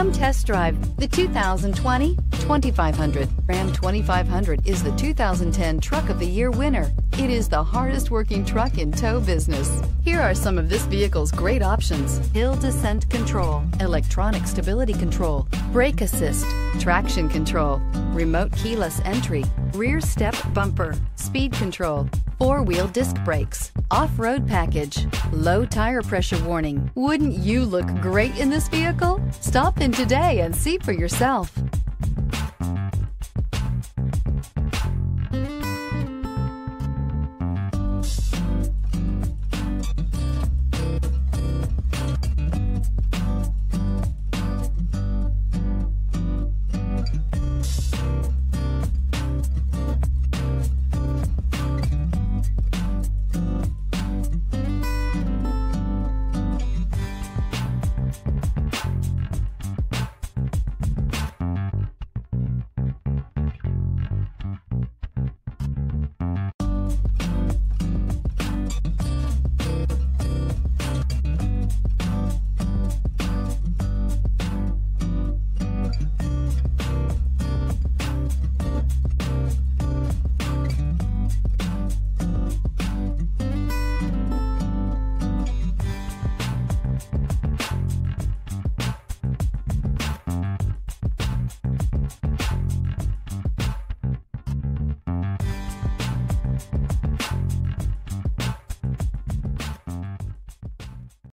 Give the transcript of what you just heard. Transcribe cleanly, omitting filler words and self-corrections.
Come test drive the 2020 2500. Ram 2500 is the 2010 Truck of the Year winner. It is the hardest working truck in tow business. Here are some of this vehicle's great options: hill descent control, electronic stability control, brake assist, traction control, remote keyless entry, rear step bumper, speed control, four-wheel disc brakes, off-road package, low tire pressure warning. Wouldn't you look great in this vehicle? Stop in today and see for yourself.